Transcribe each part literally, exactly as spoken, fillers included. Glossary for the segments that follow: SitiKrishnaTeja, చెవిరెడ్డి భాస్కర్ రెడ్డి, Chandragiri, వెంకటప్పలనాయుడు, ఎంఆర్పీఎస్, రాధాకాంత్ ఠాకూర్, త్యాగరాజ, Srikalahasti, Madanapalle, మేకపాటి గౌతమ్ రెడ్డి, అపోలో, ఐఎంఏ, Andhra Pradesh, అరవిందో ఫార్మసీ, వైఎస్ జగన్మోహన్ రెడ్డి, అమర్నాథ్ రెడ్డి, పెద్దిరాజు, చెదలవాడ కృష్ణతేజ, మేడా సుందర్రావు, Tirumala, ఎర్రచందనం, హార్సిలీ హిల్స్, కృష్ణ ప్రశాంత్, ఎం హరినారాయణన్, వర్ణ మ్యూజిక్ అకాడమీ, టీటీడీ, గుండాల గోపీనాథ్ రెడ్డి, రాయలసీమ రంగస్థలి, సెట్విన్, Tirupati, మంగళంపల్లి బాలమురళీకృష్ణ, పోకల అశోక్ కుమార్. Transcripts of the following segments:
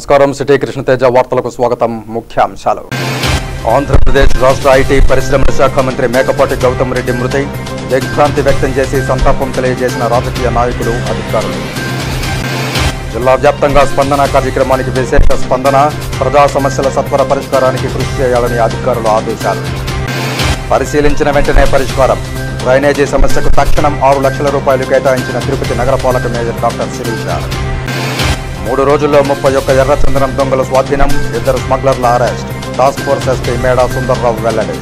నమస్కారం సిటీ కృష్ణతేజ వార్తలకు స్వాగతం ముఖ్యాంశాలు ఆంధ్రప్రదేశ్ రాష్ట్ర ఐటీ పరిశ్రమల శాఖ మంత్రి మేకపాటి గౌతమ్ రెడ్డి మృతి దిగ్భ్రాంతి వ్యక్తం చేసి సంతాపం తెలియజేసిన రాజకీయ నాయకులు అధికారులు జిల్లా వ్యాప్తంగా స్పందన కార్యక్రమానికి విశేష స్పందన ప్రజా సమస్యల సత్వర పరిష్కారానికి కృషి చేయాలని అధికారులు ఆదేశాలు పరిశీలించిన వెంటనే పరిష్కారం డ్రైనేజీ సమస్యకు తక్షణం ఆరు లక్షల రూపాయలు కేటాయించిన తిరుపతి నగరపాలక మేయర్ డాక్టర్ శిరీష మూడు రోజుల్లో ముప్పై ఒక్క ఎర్రచంద్రం దొంగల స్వాధీనం ఇద్దరు స్మగ్లర్ల arrest task force SP మేడా సుందర్రావు వెల్లడి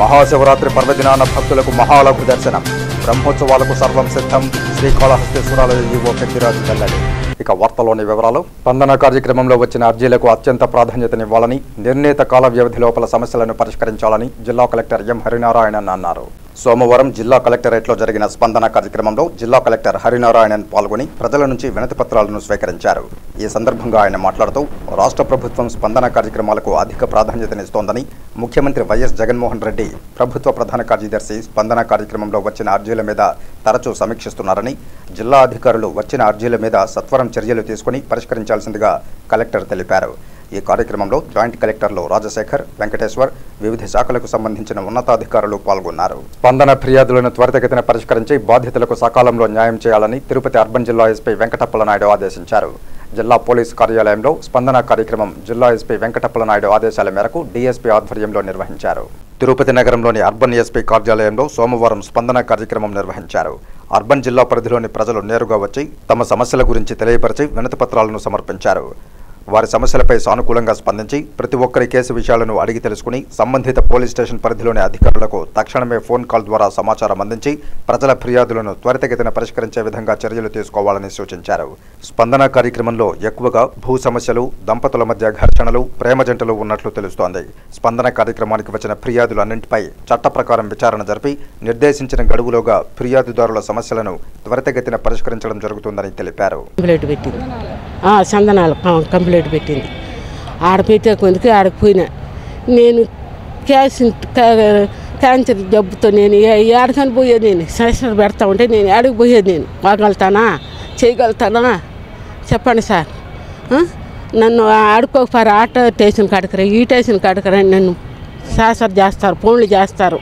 మహాశివరాత్రి పర్వదినాన భక్తులకు మహాలఘు దర్శనం బ్రహ్మోత్సవాలకు సర్వం సిద్ధం శ్రీకాళహస్తీశ్వరాలయ ఈవో పెద్దిరాజు వెల్లడి ఇక వార్తలోని వివరాలు స్పందన కార్యక్రమంలో వచ్చిన అర్జీలకు అత్యంత ప్రాధాన్యతనివ్వాలని నిర్ణీత కాల వ్యవధి లోపల సమస్యలను పరిష్కరించాలని జిల్లా కలెక్టర్ ఎం హరినారాయణన్ అన్నారు. సోమవారం జిల్లా కలెక్టరేట్లో జరిగిన స్పందన కార్యక్రమంలో జిల్లా కలెక్టర్ హరినారాయణన్ పాల్గొని ప్రజల నుంచి వినతి పత్రాలను స్వీకరించారు. ఈ సందర్భంగా ఆయన మాట్లాడుతూ రాష్ట్ర ప్రభుత్వం స్పందన కార్యక్రమాలకు అధిక ప్రాధాన్యతనిస్తోందని ముఖ్యమంత్రి వైఎస్ జగన్మోహన్ రెడ్డి ప్రభుత్వ ప్రధాన కార్యదర్శి స్పందన కార్యక్రమంలో వచ్చిన అర్జీల మీద తరచూ సమీక్షిస్తున్నారని జిల్లా అధికారులు వచ్చిన అర్జీల మీద సత్వరం చర్యలు తీసుకుని పరిష్కరించాల్సిందిగా కలెక్టర్ తెలిపారు. ఈ కార్యక్రమంలో జాయింట్ కలెక్టర్లు రాజశేఖర్, వెంకటేశ్వర్, వివిధ శాఖలకు సంబంధించిన ఉన్నతాధికారులు పాల్గొన్నారు. స్పందన ఫిర్యాదులను త్వరితగతిన పరిష్కరించి బాధితులకు సకాలంలో న్యాయం చేయాలని తిరుపతి అర్బన్ జిల్లా ఎస్పీ వెంకటప్పలనాయుడు ఆదేశించారు. జిల్లా పోలీసు కార్యాలయంలో స్పందన కార్యక్రమం జిల్లా ఎస్పీ వెంకటప్పలనాయుడు ఆదేశాల మేరకు డీఎస్పీ ఆధ్వర్యంలో నిర్వహించారు. తిరుపతి నగరంలోని అర్బన్ ఎస్పీ కార్యాలయంలో సోమవారం స్పందన కార్యక్రమం నిర్వహించారు. అర్బన్ జిల్లా పరిధిలోని ప్రజలు నేరుగా వచ్చి తమ సమస్యల గురించి తెలియపరిచి వినతి పత్రాలను సమర్పించారు. వారి సమస్యలపై సానుకూలంగా స్పందించి ప్రతి ఒక్కరి కేసు విషయాలను అడిగి తెలుసుకుని సంబంధిత పోలీస్ స్టేషన్ పరిధిలోని అధికారులకు తక్షణమే ఫోన్ కాల్ ద్వారా సమాచారం అందించి ప్రజల ఫిర్యాదులను త్వరితగతిన పరిష్కరించే విధంగా చర్యలు తీసుకోవాలని సూచించారు. స్పందన కార్యక్రమంలో ఎక్కువగా భూ సమస్యలు, దంపతుల మధ్య ఘర్షణలు, ప్రేమ జంటలు ఉన్నట్లు తెలుస్తోంది. స్పందన కార్యక్రమానికి వచ్చిన ఫిర్యాదులన్నింటిపై చట్ట ప్రకారం విచారణ జరిపి నిర్దేశించిన గడువులోగా ఫిర్యాదుదారుల సమస్యలను త్వరితగతిన పరిష్కరించడం జరుగుతుందని తెలిపారు. చందనాలు కంప్లైంట్ పెట్టింది. ఆడపోయితే కొందుకు ఆడకపోయినా నేను క్యాష్ క్యాన్సర్ జబ్బుతో నేను ఆడకని పోయేది. నేను సెషన్ పెడతా ఉంటే నేను ఆడికి పోయేది. నేను వాగలుగుతానా, చేయగలుగుతానా చెప్పండి సార్. నన్ను ఆడుకోకపోయారు. ఆటో స్టేషన్ కాడకరా, ఈ స్టేషన్ కాడకరా నన్ను సాసర్ చేస్తారు, ఫోన్లు చేస్తారు.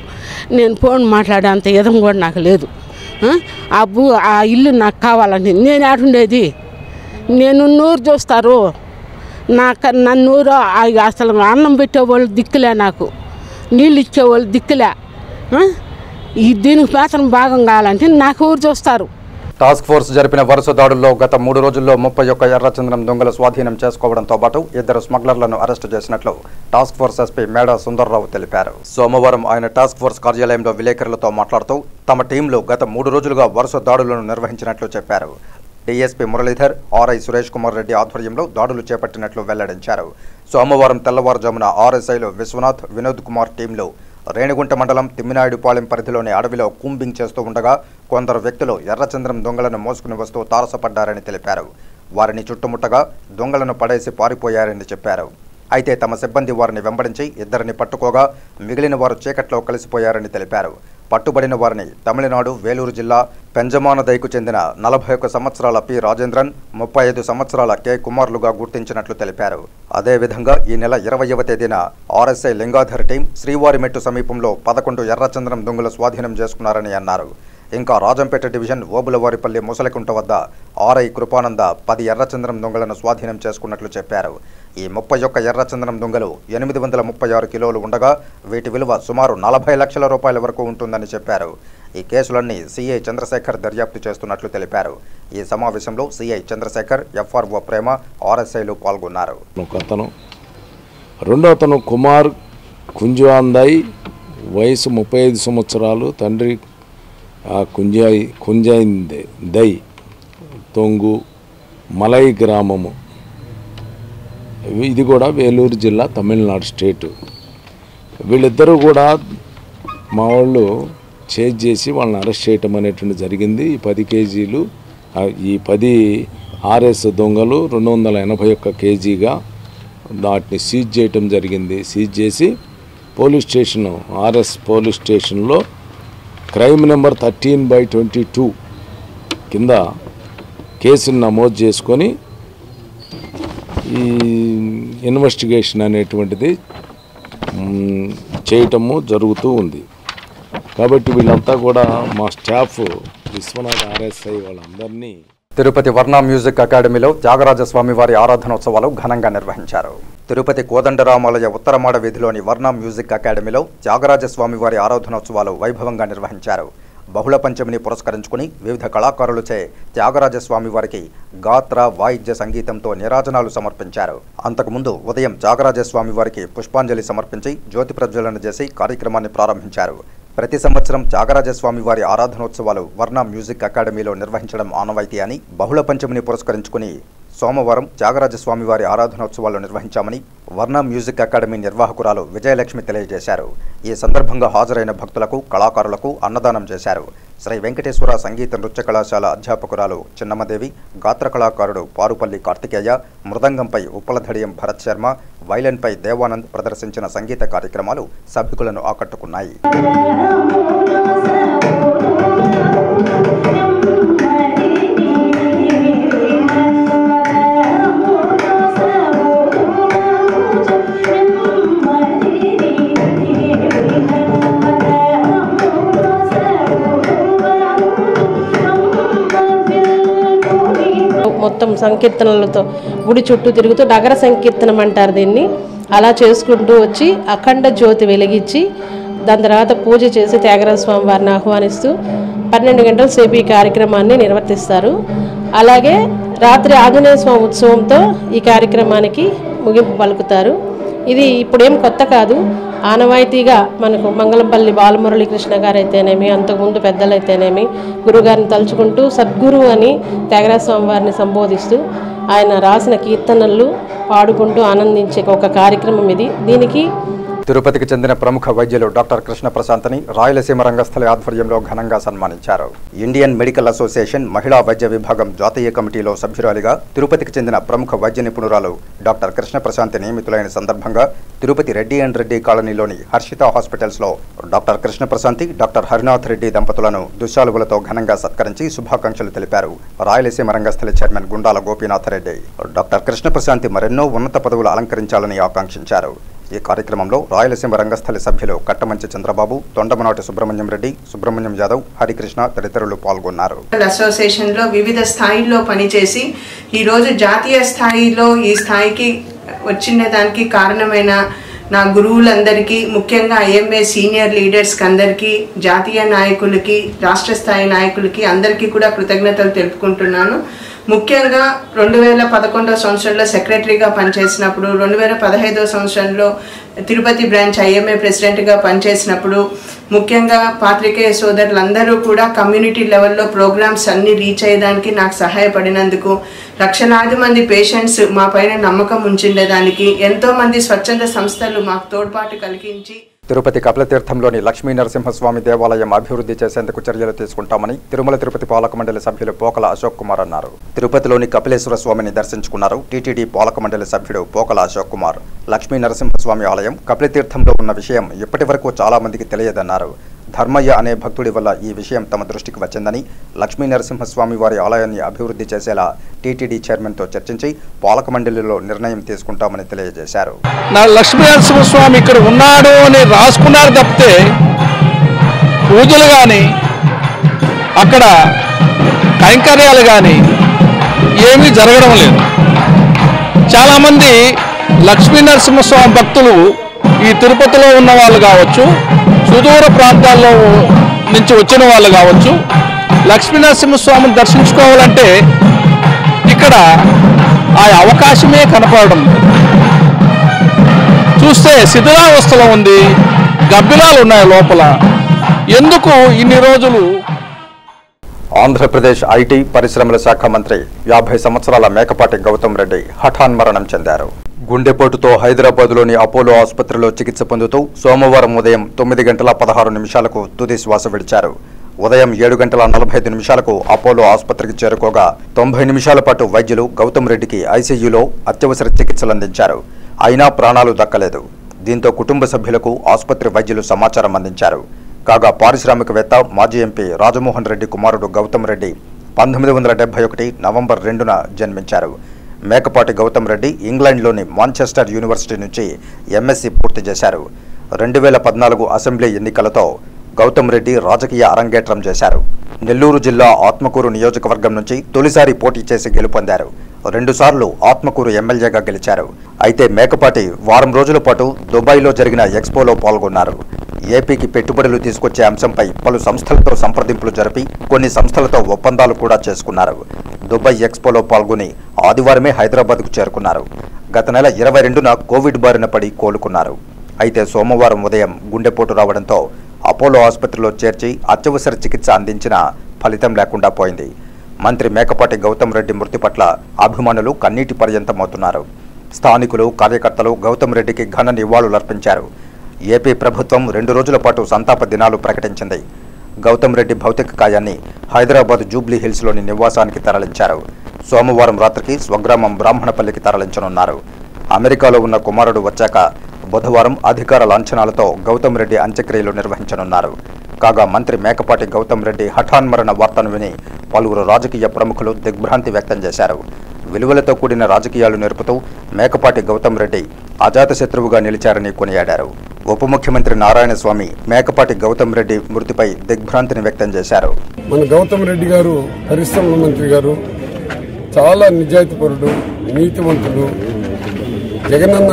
నేను ఫోన్ మాట్లాడే అంత ఇదం కూడా నాకు లేదు. ఆ భూ ఆ ఇల్లు నాకు కావాలని నేను ఆడుండేది. నేను నూరు చూస్తారు, నాకు నూరు అసలు అన్నం పెట్టేవాళ్ళు దిక్కులే, నాకు నీళ్ళు ఇచ్చేవాళ్ళు దిక్కులే. ఈ దీనికి మాత్రం భాగం కావాలంటే నాకు ఊరు చూస్తారు. టాస్క్ ఫోర్స్ జరిపిన వరుస దాడుల్లో గత మూడు రోజుల్లో ముప్పై ఒక్క ఎర్రచంద్రం దొంగల స్వాధీనం చేసుకోవడంతో పాటు ఇద్దరు స్మగ్లర్లను అరెస్టు చేసినట్లు task force SP మేడా సుందర్రావు తెలిపారు. సోమవారం ఆయన టాస్క్ ఫోర్స్ కార్యాలయంలో విలేకరులతో మాట్లాడుతూ తమ టీంలో గత మూడు రోజులుగా వరుస దాడులను నిర్వహించినట్లు చెప్పారు. డీఎస్పీ మురళీధర్, ఆర్ఐ సురేష్ కుమార్ రెడ్డి ఆధ్వర్యంలో దాడులు చేపట్టినట్లు వెల్లడించారు. సోమవారం తెల్లవారుజామున ఆర్ఎస్ఐలో విశ్వనాథ్, వినోద్ కుమార్ టీంలో రేణిగుంట మండలం తిమ్మినాయుడుపాలెం పరిధిలోని అడవిలో కూంబింగ్ చేస్తూ ఉండగా కొందరు వ్యక్తులు ఎర్రచంద్రం దొంగలను మోసుకుని వస్తూ తారసపడ్డారని తెలిపారు. వారిని చుట్టుముట్టగా దొంగలను పడేసి పారిపోయారని చెప్పారు. అయితే తమ సిబ్బంది వారిని వెంబడించి ఇద్దరిని పట్టుకోగా మిగిలిన వారు చీకట్లో కలిసిపోయారని తెలిపారు. పట్టుబడిన వారిని తమిళనాడు వేలూరు జిల్లా పెంజమానదైకు చెందిన నలభై ఒక్క సంవత్సరాల పి రాజేంద్రన్, ముప్పై ఐదు సంవత్సరాల కె కుమార్లుగా గుర్తించినట్లు తెలిపారు. అదేవిధంగా ఈ నెల ఇరవైవ తేదీన ఆర్ఎస్ఐ లింగాధర్ టీం శ్రీవారిమెట్టు సమీపంలో పదకొండు ఎర్రచంద్రం దొంగలు స్వాధీనం చేసుకున్నారని అన్నారు. ఇంకా రాజంపేట డివిజన్ ఓబులవారిపల్లి ముసలికుంట వద్ద ఆర్ఐ కృపానంద పది ఎర్రచంద్రం దొంగలను స్వాధీనం చేసుకున్నట్లు చెప్పారు. ఈ ముప్పై ఒక్క ఎర్రచంద్రం దొంగలు ఎనిమిది వందల ముప్పై ఆరు కిలోలు ఉండగా వీటి విలువ సుమారు నలభై లక్షల రూపాయల వరకు ఉంటుందని చెప్పారు. ఈ కేసులన్నీ సిఐ చంద్రశేఖర్ దర్యాప్తు చేస్తున్నట్లు తెలిపారు. ఈ సమావేశంలో సిఐ చంద్రశేఖర్, ఎఫ్ఆర్ఓ ప్రేమ, ఆర్ఎస్ఐలు పాల్గొన్నారు. రెండోతను కుమార్ కుంజాందాయి, వయసు ముప్పై ఐదు సంవత్సరాలు, తండ్రి కుంజాయి కుంజాయిందే దై తొంగు మలై గ్రామము, ఇది కూడా వేలూరు జిల్లా తమిళనాడు స్టేటు. వీళ్ళిద్దరూ కూడా మా వాళ్ళు చేజ్ చేసి వాళ్ళని అరెస్ట్ చేయటం అనేటువంటి జరిగింది. ఈ పది కేజీలు ఈ పది ఆర్ఎస్ దొంగలు రెండు వందల ఎనభై ఒక్క కేజీగా వాటిని సీజ్ చేయటం జరిగింది. సీజ్ చేసి పోలీస్ స్టేషను ఆర్ఎస్ పోలీస్ స్టేషన్లో crime number thirteen by twenty two కింద కేసును నమోదు చేసుకొని ఇన్వెస్టిగేషన్ అనేటువంటిది చేయటము జరుగుతూ ఉంది. కాబట్టి వీళ్ళంతా కూడా మా స్టాఫ్ విశ్వనాథ ఆర్ఎస్ఐ వాళ్ళందరినీ తిరుపతి వర్ణ మ్యూజిక్ అకాడమీలో త్యాగరాజ స్వామి వారి ఆరాధనోత్సవాలు ఘనంగా నిర్వహించారు. తిరుపతి కోదండరామాలయ ఉత్తరమాడ వీధిలోని వర్ణ మ్యూజిక్ అకాడమీలో త్యాగరాజ స్వామి వారి ఆరాధనోత్సవాలు వైభవంగా నిర్వహించారు. బహుళ పంచమిని పురస్కరించుకుని వివిధ కళాకారులచే త్యాగరాజ స్వామి వారికి గాత్ర వాయిద్య సంగీతంతో నీరాజనాలు సమర్పించారు. అంతకుముందు ఉదయం త్యాగరాజ స్వామి వారికి పుష్పాంజలి సమర్పించి జ్యోతి ప్రజ్వలన చేసి కార్యక్రమాన్ని ప్రారంభించారు. ప్రతి సంవత్సరం త్యాగరాజ స్వామి వారి ఆరాధనోత్సవాలు వర్ణ మ్యూజిక్ అకాడమీలో నిర్వహించడం ఆనవాయితీ అని బహుళ పంచమిని పురస్కరించుకుని సోమవారం త్యాగరాజ స్వామి వారి ఆరాధనోత్సవాలు నిర్వహించామని వర్ణ మ్యూజిక్ అకాడమీ నిర్వాహకురాలు విజయలక్ష్మి తెలియజేశారు. ఈ సందర్భంగా హాజరైన భక్తులకు కళాకారులకు అన్నదానం చేశారు. శ్రీ వెంకటేశ్వర సంగీత నృత్య కళాశాల అధ్యాపకురాలు చిన్నమ్మదేవి, గాత్ర కళాకారుడు పారుపల్లి కార్తికేయ, మృదంగంపై ఉప్పలధడియం భరత్ శర్మ, వైలన్పై దేవానంద్ ప్రదర్శించిన సంగీత కార్యక్రమాలు సభ్యులను ఆకట్టుకున్నాయి. మొత్తం సంకీర్తనలతో గుడి చుట్టూ తిరుగుతూ నగర సంకీర్తనం అంటారు దీన్ని, అలా చేసుకుంటూ వచ్చి అఖండ జ్యోతి వెలిగించి దాని తర్వాత పూజ చేసి త్యాగరాజ స్వామి వారిని ఆహ్వానిస్తూ పన్నెండు గంటల సేపు ఈ కార్యక్రమాన్ని నిర్వర్తిస్తారు. అలాగే రాత్రి ఆంజనేయ స్వామి ఉత్సవంతో ఈ కార్యక్రమానికి ముగింపు పలుకుతారు. ఇది ఇప్పుడేం కొత్త కాదు, ఆనవాయితీగా మనకు మంగళంపల్లి బాలమురళీకృష్ణ గారు అయితేనేమి, అంతకుముందు పెద్దలైతేనేమి గురుగారిని తలుచుకుంటూ సద్గురువు అని త్యాగరాజ స్వామి వారిని సంబోధిస్తూ ఆయన రాసిన కీర్తనలు పాడుకుంటూ ఆనందించే ఒక కార్యక్రమం ఇది. దీనికి తిరుపతికి చెందిన ప్రముఖ వైద్యులు డాక్టర్ కృష్ణ ప్రశాంత్ని రాయలసీమ రంగస్థలి ఆధ్వర్యంలో ఘనంగా సన్మానించారు. ఇండియన్ మెడికల్ అసోసియేషన్ మహిళా వైద్య విభాగం జాతీయ కమిటీలో సభ్యురాలిగా తిరుపతికి చెందిన ప్రముఖ వైద్య నిపుణురాలు డాక్టర్ కృష్ణ ప్రశాంత్ నియమితులైన సందర్భంగా తిరుపతి రెడ్డి అండ్ రెడ్డి కాలనీలోని హర్షిత హాస్పిటల్స్లో డాక్టర్ కృష్ణ ప్రశాంతి, డాక్టర్ హరినాథ్ రెడ్డి దంపతులను దుశ్శాలువులతో ఘనంగా సత్కరించి శుభాకాంక్షలు తెలిపారు. రాయలసీమ రంగస్థలి చైర్మన్ గుండాల గోపీనాథ్ రెడ్డి డాక్టర్ కృష్ణ ప్రశాంతి మరెన్నో ఉన్నత పదవులు అలంకరించాలని ఆకాంక్షించారు. ఈ కార్యక్రమంలో రాయలసీమ రంగస్థలి సభ్యులు కట్టమంచి చంద్రబాబు, తొండమనాటి సుబ్రహ్మణ్యం రెడ్డి, సుబ్రహ్మణ్యం యాదవ్, హరికృష్ణ తదితరులు పాల్గొన్నారు. అసోసియేషన్ లో వివిధ స్థాయిల్లో పనిచేసి ఈ రోజు జాతీయ స్థాయిలో ఈ స్థాయికి వచ్చిన దానికి కారణమైన నా గురువులందరికీ, ముఖ్యంగా ఐఎంఏ సీనియర్ లీడర్స్కి అందరికీ, జాతీయ నాయకులకి, రాష్ట్ర స్థాయి నాయకులకి అందరికీ కూడా కృతజ్ఞతలు తెలుపుకుంటున్నాను. ముఖ్యంగా రెండు వేల పదకొండవ సంవత్సరంలో సెక్రటరీగా పనిచేసినప్పుడు, రెండు వేల పదహైదవ సంవత్సరంలో తిరుపతి బ్రాంచ్ ఐఎంఏ ప్రెసిడెంట్గా పనిచేసినప్పుడు ముఖ్యంగా పాత్రికేయ సోదరులందరూ కూడా కమ్యూనిటీ లెవెల్లో ప్రోగ్రామ్స్ అన్నీ రీచ్ అయ్యేదానికి నాకు సహాయపడినందుకు, లక్షలాది మంది పేషెంట్స్ మా పైన నమ్మకం ఉంచిండేదానికి ఎంతోమంది స్వచ్ఛంద సంస్థలు మాకు తోడ్పాటు కలిగించి తిరుపతి కపిలతీర్థంలోని లక్ష్మీ నరసింహ స్వామి దేవాలయం అభివృద్ధి చేసేందుకు చర్యలు తీసుకుంటామని తిరుమల తిరుపతి పాలక మండలి సభ్యులు పోకల అశోక్ కుమార్ అన్నారు. తిరుపతిలోని కపిలేశ్వర స్వామిని దర్శించుకున్నారు టీటీడీ పాలక మండలి సభ్యుడు పోకల అశోక్ కుమార్. లక్ష్మీ నరసింహస్వామి ఆలయం కపిలతీర్థంలో ఉన్న విషయం ఇప్పటి వరకు చాలా మందికి తెలియదన్నారు. ధర్మయ్య అనే భక్తుడి వల్ల ఈ విషయం తమ దృష్టికి వచ్చిందని లక్ష్మీ నరసింహస్వామి వారి ఆలయాన్ని అభివృద్ధి చేసేలా టీటీడీ చైర్మన్తో చర్చించి పాలక మండలిలో నిర్ణయం తీసుకుంటామని తెలియజేశారు. నా లక్ష్మీ నరసింహస్వామి ఇక్కడ ఉన్నాడు అని రాసుకున్నారు తప్పితే పూజలు కానీ అక్కడ కైంకర్యాలు కానీ ఏమీ జరగడం లేదు. చాలామంది లక్ష్మీ నరసింహస్వామి భక్తులు ఈ తిరుపతిలో ఉన్న వాళ్ళు కావచ్చు, సుదూర ప్రాంతాల్లో నుంచి వచ్చిన వాళ్ళు కావచ్చు, లక్ష్మీ నరసింహస్వామిని దర్శించుకోవాలంటే ఇక్కడ ఆ అవకాశమే కనపడడం. చూస్తే శిథిలావస్థలో ఉంది, గబ్బిలాలు ఉన్నాయి లోపల, ఎందుకు ఇన్ని రోజులు? ఆంధ్రప్రదేశ్ ఐటీ పరిశ్రమల శాఖ మంత్రి యాభై సంవత్సరాల మేకపాటి గౌతమ్ రెడ్డి హఠాన్మరణం చెందారు. గుండెపోటుతో హైదరాబాద్లోని అపోలో ఆసుపత్రిలో చికిత్స పొందుతూ సోమవారం ఉదయం తొమ్మిది గంటల పదహారు నిమిషాలకు తుది శ్వాస విడిచారు. ఉదయం ఏడు గంటల నలభై ఐదు నిమిషాలకు అపోలో ఆసుపత్రికి చేరుకోగా తొంభై నిమిషాల పాటు వైద్యులు గౌతమ్ రెడ్డికి ఐసీయూలో అత్యవసర చికిత్సలు అందించారు. అయినా ప్రాణాలు దక్కలేదు. దీంతో కుటుంబ సభ్యులకు ఆసుపత్రి వైద్యులు సమాచారం అందించారు. కాగా పారిశ్రామికవేత్త మాజీ ఎంపీ రాజమోహన్ రెడ్డి కుమారుడు గౌతమ్ రెడ్డి పంతొమ్మిది వందల డెబ్బై ఒకటి నవంబర్ రెండున జన్మించారు. మేకపాటి గౌతమ్ రెడ్డి ఇంగ్లాండ్లోని మాంచెస్టర్ యూనివర్సిటీ నుంచి ఎంఎస్సీ పూర్తి చేశారు. రెండు వేల పద్నాలుగు అసెంబ్లీ ఎన్నికలతో గౌతమ్ రెడ్డి రాజకీయ అరంగేట్రం చేశారు. నెల్లూరు జిల్లా ఆత్మకూరు నియోజకవర్గం నుంచి తొలిసారి పోటీ చేసి గెలుపొందారు. రెండుసార్లు ఆత్మకూరు ఎమ్మెల్యేగా గెలిచారు. అయితే మేకపాటి వారం రోజుల పాటు దుబాయ్లో జరిగిన ఎక్స్పోలో పాల్గొన్నారు. ఏపీకి పెట్టుబడులు తీసుకొచ్చే అంశంపై పలు సంస్థలతో సంప్రదింపులు జరిపి కొన్ని సంస్థలతో ఒప్పందాలు కూడా చేసుకున్నారు. దుబాయ్ ఎక్స్పోలో పాల్గొని ఆదివారమే హైదరాబాద్కు చేరుకున్నారు. గత నెల ఇరవై రెండున కోవిడ్ బారిన పడి కోలుకున్నారు. అయితే సోమవారం ఉదయం గుండెపోటు రావడంతో అపోలో ఆసుపత్రిలో చేర్చి అత్యవసర చికిత్స అందించిన ఫలితం లేకుండా పోయింది. మంత్రి మేకపాటి గౌతమ్ రెడ్డి మృతి పట్ల అభిమానులు కన్నీటి పర్యంతమవుతున్నారు. స్థానికులు, కార్యకర్తలు గౌతమ్ రెడ్డికి ఘన నివాళులర్పించారు. ఏపీ ప్రభుత్వం రెండు రోజుల పాటు సంతాప దినాలు ప్రకటించింది. గౌతమ్ రెడ్డి భౌతిక కాయాన్ని హైదరాబాద్ జూబ్లీ హిల్స్లోని నివాసానికి తరలించారు. సోమవారం రాత్రికి స్వగ్రామం బ్రాహ్మణపల్లికి తరలించనున్నారు. అమెరికాలో ఉన్న కుమారుడు వచ్చాక బుధవారం అధికార లాంఛనాలతో గౌతమ్ రెడ్డి అంత్యక్రియలు నిర్వహించనున్నారు. కాగా మంత్రి మేకపాటి గౌతమ్ రెడ్డి హఠాన్మరణ వార్తను విని పలువురు రాజకీయ ప్రముఖులు దిగ్భ్రాంతి వ్యక్తం చేశారు. విలువలతో కూడిన రాజకీయాలు నేర్పుతూ మేకపాటి గౌతమ్ రెడ్డి అజాతశత్రువుగా నిలిచారని కొనియాడారు. ఉప ముఖ్యమంత్రి నారాయణస్వామి మేకపాటి గౌతమ్ రెడ్డి మృతిపై దిగ్భ్రాంతిని వ్యక్తం చేశారు. మన గౌతమ్ రెడ్డి గారు పరిశ్రమల మంత్రి గారు, చాలా నిజాయితీపరుడు, నీతివంతుడు. జగనన్న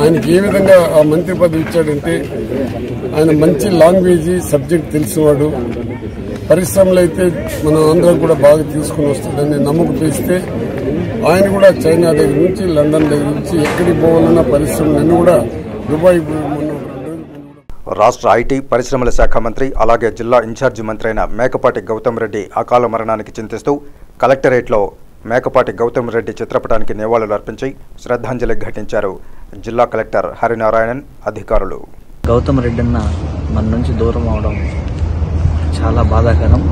ఆయనకి ఏ విధంగా ఆ మంత్రి పదవి ఇచ్చాడంటే ఆయన మంచి లాంగ్వేజ్ సబ్జెక్ట్ తెలిసేవాడు. పరిశ్రమలు అయితే మనం అందరం కూడా బాగా తీసుకుని వస్తుందని నమ్మకం పెంచితే ఆయన కూడా చైనా దగ్గర నుంచి, లండన్ దగ్గర నుంచి ఎక్కడికి పోవాలన్నా పరిశ్రమలన్నీ కూడా దుబాయ్. రాష్ట్ర ఐటీ పరిశ్రమల శాఖ మంత్రి అలాగే జిల్లా ఇన్ఛార్జి మంత్రి అయిన మేకపాటి గౌతమ్ రెడ్డి అకాల మరణానికి చింతిస్తూ కలెక్టరేట్లో మేకపాటి గౌతమ్ రెడ్డి చిత్రపటానికి నివాళులు అర్పించి శ్రద్ధాంజలి ఘటించారు జిల్లా కలెక్టర్ హరినారాయణన్ అధికారులు. గౌతమ్ రెడ్డి అన్న మన నుంచి దూరం అవడం చాలా బాధాకరం.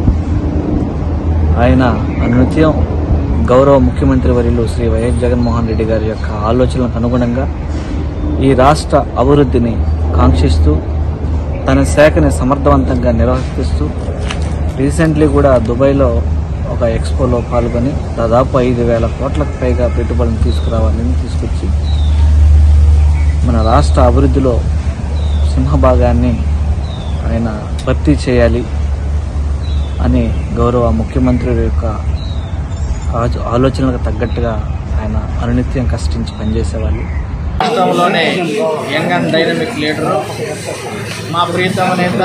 ఆయన అనునిత్యం గౌరవ ముఖ్యమంత్రి వర్యులు శ్రీ వైఎస్ జగన్మోహన్ రెడ్డి గారి యొక్క ఆలోచనలకు అనుగుణంగా ఈ రాష్ట్ర అభివృద్ధిని కాంక్షిస్తూ తన శాఖని సమర్థవంతంగా నిర్వర్తిస్తూ రీసెంట్లీ కూడా దుబాయ్లో ఒక ఎక్స్పోలో పాల్గొని దాదాపు ఐదు వేల కోట్లకు పైగా పెట్టుబడులను తీసుకురావాలని తీసుకొచ్చి మన రాష్ట్ర అభివృద్ధిలో సింహభాగాన్ని ఆయన భర్తీ చేయాలి అని గౌరవ ముఖ్యమంత్రి యొక్క ఆలోచనలకు తగ్గట్టుగా ఆయన అనునిత్యం కష్టించి పనిచేసేవాళ్ళు. రాష్ట్రంలోనే యంగ్ అండ్ డైనమిక్ లీడరు మా ప్రియతమ నేత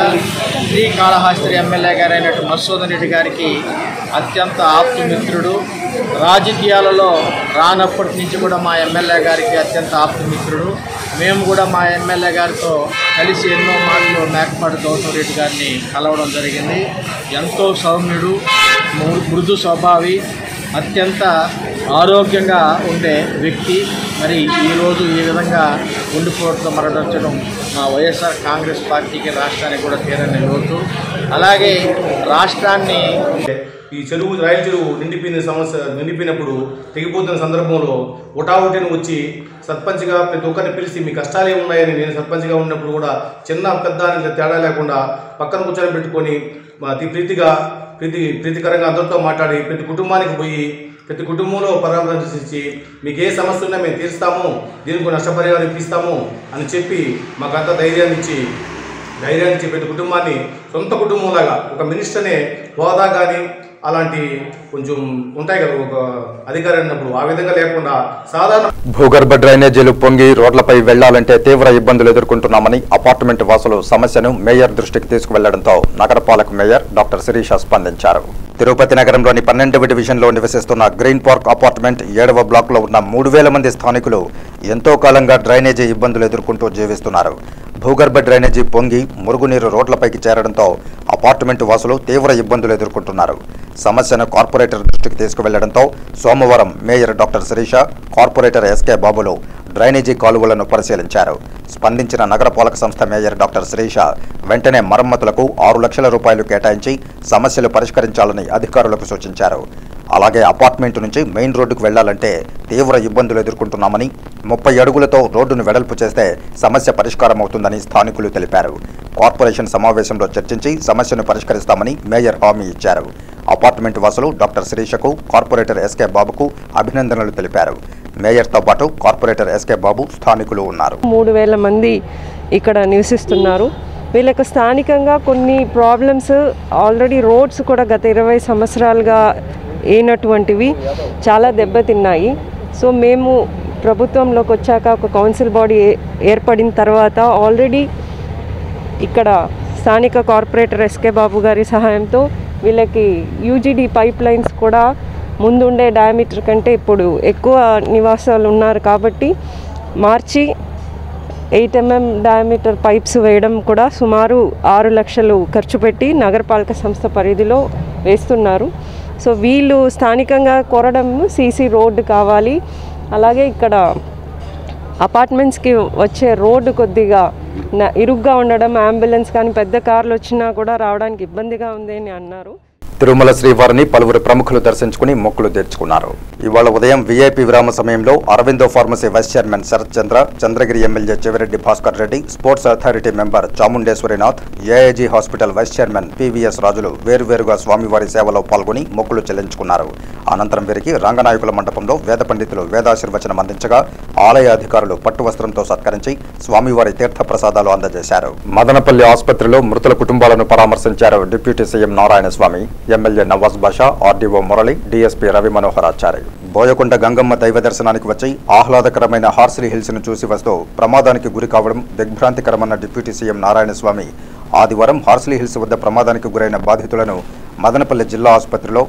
శ్రీ కాళహస్తి ఎమ్మెల్యే గారైనట్టు మసూదన్ రెడ్డి గారికి అత్యంత ఆప్తమిత్రుడు. రాజకీయాలలో రానప్పటి నుంచి కూడా మా ఎమ్మెల్యే గారికి అత్యంత ఆప్తమిత్రుడు. మేము కూడా మా ఎమ్మెల్యే గారితో కలిసి ఎన్నో మాటలు మేకపాటి గౌతమ్ రెడ్డి గారిని కలవడం జరిగింది. ఎంతో సౌమ్యుడు, మృదు స్వభావి, అత్యంత ఆరోగ్యంగా ఉండే వ్యక్తి. మరి ఈరోజు ఈ విధంగా గుండెపోటుతో మరణించడం మా వైఎస్ఆర్ కాంగ్రెస్ పార్టీకి, రాష్ట్రానికి కూడా తీరని లోటు. అలాగే రాష్ట్రాన్ని ఈ చెరువు, రాయల చెరువు నిండిపోయిన సమస్య నిండిపోయినప్పుడు తెగిపోతున్న సందర్భంలో ఉటావుటిని వచ్చి సర్పంచ్గా ప్రతి ఒక్కరిని పిలిచి మీ కష్టాలే ఉన్నాయని, నేను సర్పంచ్గా ఉన్నప్పుడు కూడా చిన్న పెద్ద తేడా లేకుండా పక్కన కూర్చొని పెట్టుకొని అతి ప్రీతిగా ప్రతి ప్రీతికరంగా అందరితో మాట్లాడి ప్రతి కుటుంబానికి పోయి ప్రతి కుటుంబంలో పరామర్శించి మీకు ఏ సమస్య ఉన్నా మేము తీరుస్తాము, దీనికి నష్టపరిహారం ఇప్పిస్తాము అని చెప్పి మాకు అంత ధైర్యాన్ని ఇచ్చి ధైర్యాన్ని ఇచ్చి ప్రతి కుటుంబాన్ని సొంత కుటుంబంలాగా ఒక మినిస్టర్నే హోదా కానీ అలాంటి కొంచెం ఉంటాయి కదా ఒక అధికారి అన్నప్పుడు ఆ విధంగా లేకుండా సాధారణ. భూగర్భ డ్రైనేజీలు పొంగి రోడ్లపై వెళ్లాలంటే తీవ్ర ఇబ్బందులు ఎదుర్కొంటున్నామని అపార్ట్మెంట్ వాసులు సమస్యను మేయర్ దృష్టికి తీసుకువెళ్లడంతో నగరపాలక మేయర్ డాక్టర్ శిరీష స్పందించారు. తిరుపతి నగరంలోని పన్నెండవ డివిజన్లో నివసిస్తున్న గ్రీన్ పార్క్ అపార్ట్మెంట్ ఏడవ బ్లాక్లో ఉన్న మూడు వేల మంది స్థానికులు ఎంతో కాలంగా డ్రైనేజీ ఇబ్బందులు ఎదుర్కొంటూ జీవిస్తున్నారు. భూగర్భ డ్రైనేజీ పొంగి మురుగునీరు రోడ్లపైకి చేరడంతో అపార్ట్మెంట్ వాసులు తీవ్ర ఇబ్బందులు ఎదుర్కొంటున్నారు. సమస్యను కార్పొరేటర్ దృష్టికి తీసుకువెళ్లడంతో సోమవారం mayor doctor Sirisha, corporator SK Babulu drainage కాలువలను పరిశీలించారు. స్పందించిన నగరపాలక సంస్థ మేయర్ డాక్టర్ శిరీష వెంటనే మరమ్మతులకు ఆరు లక్షల రూపాయలు కేటాయించి సమస్యలు పరిష్కరించాలని అధికారులకు సూచించారు. అలాగే అపార్ట్మెంట్ నుంచి మెయిన్ రోడ్డుకు వెళ్లాలంటే తీవ్ర ఇబ్బందులు ఎదుర్కొంటున్నామని, ముప్పై అడుగులతో రోడ్డును వెడల్పు చేస్తే సమస్య పరిష్కారం అవుతుందని స్థానికులు తెలిపారు. కార్పొరేషన్ సమావేశంలో చర్చించి సమస్యను పరిష్కరిస్తామని మేయర్ హామీ ఇచ్చారు. అపార్ట్మెంట్ వాసులు డాక్టర్ శ్రీషకు కార్పొరేటర్ ఎస్కే బాబుకు అభినందనలు తెలిపారు. మేయర్తో పాటు కార్పొరేటర్ ఎస్కే బాబు స్థానికులు ఉన్నారు. మూడు వేల మంది ఇక్కడ నివసిస్తున్నారు. వీళ్ళకి స్థానికంగా కొన్ని ప్రాబ్లమ్స్ ఆల్రెడీ రోడ్స్ కూడా గత ఇరవై సంవత్సరాలుగా అయినటువంటివి చాలా దెబ్బతిన్నాయి. సో మేము ప్రభుత్వంలోకి వచ్చాక ఒక కౌన్సిల్ బాడీ ఏర్పడిన తర్వాత ఆల్రెడీ ఇక్కడ స్థానిక కార్పొరేటర్ ఎస్కే బాబు గారి సహాయంతో వీళ్ళకి యూజీడీ పైప్ లైన్స్ కూడా ముందుండే డయామీటర్ కంటే ఇప్పుడు ఎక్కువ నివాసాలు ఉన్నారు కాబట్టి మార్చి ఎయిట్ ఎంఎం డయామీటర్ పైప్స్ వేయడం కూడా సుమారు ఆరు లక్షలు ఖర్చు పెట్టి నగరపాలక సంస్థ పరిధిలో వేస్తున్నారు. సో వీళ్ళు స్థానికంగా కోరడం సీసీ రోడ్డు కావాలి, అలాగే ఇక్కడ అపార్ట్మెంట్స్కి వచ్చే రోడ్డు కొద్దిగా ఇరుగ్గా ఉండడం, అంబులెన్స్ కానీ పెద్ద కార్లు వచ్చినా కూడా రావడానికి ఇబ్బందిగా ఉంది అని అన్నారు. తిరుమల శ్రీవారిని పలువురు ప్రముఖులు దర్శించుకుని మొక్కులు తెచ్చుకున్నారు. ఇవాళ ఉదయం వీఐపీ విరామ సమయంలో అరవిందో ఫార్మసీ vice chairman Sarath Chandra, Chandragiri MLA చెవిరెడ్డి భాస్కర్ రెడ్డి, sports authority member Chamundeswarinath, AIG hospital vice chairman PVS రాజులు వేరువేరుగా స్వామివారి సేవలో పాల్గొని మొక్కులు చెల్లించుకున్నారు. అనంతరం వీరికి రంగనాయకుల మండపంలో వేద పండితులు వేదాశీర్వచనం అందించగా ఆలయ అధికారులు పట్టు వస్త్రంతో సత్కరించి స్వామివారి తీర్థ ప్రసాదాలు అందజేశారు. మదనపల్లి ఆసుపత్రిలో మృతుల కుటుంబాలను పరామర్శించారు deputy CM Narayanaswamy, MLA Nawaz Basha, RDO Murali, DSP Ravi Manohar Acharya. Boyakonda Gangamma దైవ దర్శనానికి వచ్చి ఆహ్లాదకరమైన హార్సిలీ హిల్స్ ను చూసి వస్తూ ప్రమాదానికి గురి కావడం దిగ్భ్రాంతికరమన్న డిప్యూటీ సీఎం నారాయణస్వామి ఆదివారం హార్సిలీ హిల్స్ వద్ద ప్రమాదానికి గురైన బాధితులను మదనపల్లి జిల్లా ఆసుపత్రిలో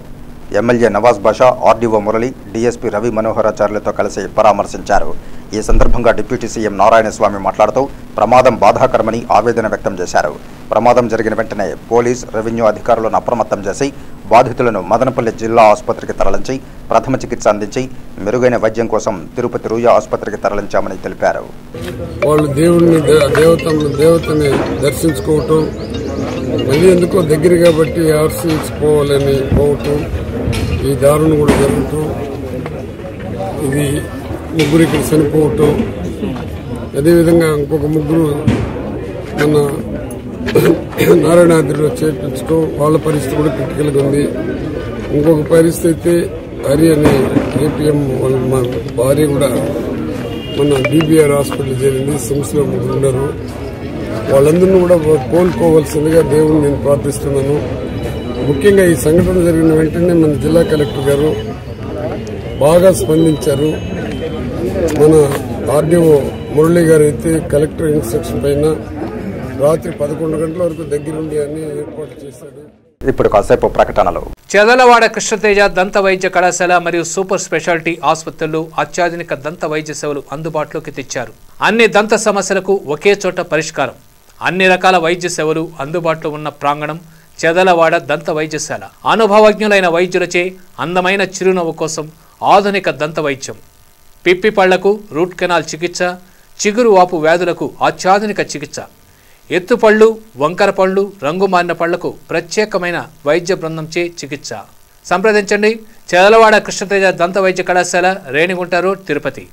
MLA Nawaz Basha, RDO Murali, DSP Ravi Manohar ఆచార్యులతో కలిసి పరామర్శించారు. ఈ సందర్భంగా డిప్యూటీ సీఎం నారాయణస్వామి మాట్లాడుతూ ప్రమాదం బాధాకరమని ఆవేదన వ్యక్తం చేశారు. ప్రమాదం జరిగిన వెంటనే పోలీస్, రెవెన్యూ అధికారులను అప్రమత్తం చేసి బాధితులను మదనపల్లి జిల్లా ఆసుపత్రికి తరలించి ప్రథమ చికిత్స అందించి మెరుగైన వైద్యం కోసం తిరుపతి రూయా ఆసుపత్రికి తరలించామని తెలిపారు. వాళ్ళు దేవుని దేవతని దర్శించుకోవటం, మళ్ళీ ఎందుకో దగ్గర కాబట్టి ఆర్సిపోవాలని పోవటం, ఈ దారుణ కూడా జరుగుతూ ఇది ముగ్గురు ఇక్కడ చనిపోవటం, అదేవిధంగా ఇంకొక ముగ్గురు మన నారాయణాద్రిలో చేర్పించడం, వాళ్ళ పరిస్థితి కూడా క్రిటికల్గా ఉంది. ఇంకొక పరిస్థితి అయితే హరి అనే ఏపీఎం వాళ్ళ మా భార్య కూడా మన బీబీఆర్ హాస్పిటల్ చేరింది, సిమ్స్లో ముగ్గురు ఉన్నారు. వాళ్ళందరినీ కూడా కోలుకోవాల్సిందిగా దేవుని నేను ప్రార్థిస్తున్నాను. ముఖ్యంగా ఈ సంఘటన జరిగిన వెంటనే మన జిల్లా కలెక్టర్ గారు బాగా స్పందించారు. మన ఆర్డీఓ మురళి గారు అయితే కలెక్టర్ ఇన్స్ట్రక్షన్ పైన రాత్రి పదకొండు గంటల వరకు దగ్గరుండి అని ఏర్పాటు చేశాడు. ఇప్పుడు కాసేపు ప్రకటనలు. చెదలవాడ కృష్ణతేజ దంత వైద్య కళాశాల మరియు సూపర్ స్పెషాలిటీ ఆసుపత్రులు అత్యాధునిక దంత వైద్య సేవలు అందుబాటులోకి తెచ్చారు. అన్ని దంత సమస్యలకు ఒకే చోట పరిష్కారం. అన్ని రకాల వైద్య సేవలు అందుబాటులో ఉన్న ప్రాంగణం చెదలవాడ దంత వైద్యశాల. అనుభవజ్ఞులైన వైద్యులచే అందమైన చిరునవ్వు కోసం ఆధునిక దంత వైద్యం. పిప్పి పళ్లకు రూట్ కెనాల్ చికిత్స, చిగురు వాపు వ్యాధులకు అత్యాధునిక చికిత్స, ఎత్తుపళ్ళు, వంకర పళ్ళు, రంగు మారిన పళ్లకు ప్రత్యేకమైన వైద్య బృందంచే చికిత్స. సంప్రదించండి చెదలవాడ కృష్ణతేజ దంత వైద్య కళాశాల, రేణిగుంట రోడ్, తిరుపతి.